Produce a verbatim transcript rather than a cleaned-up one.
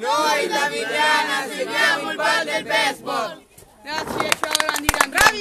Noi da Avigliana segniamo il bal del baseball. Grazie, ciao, Avigliana.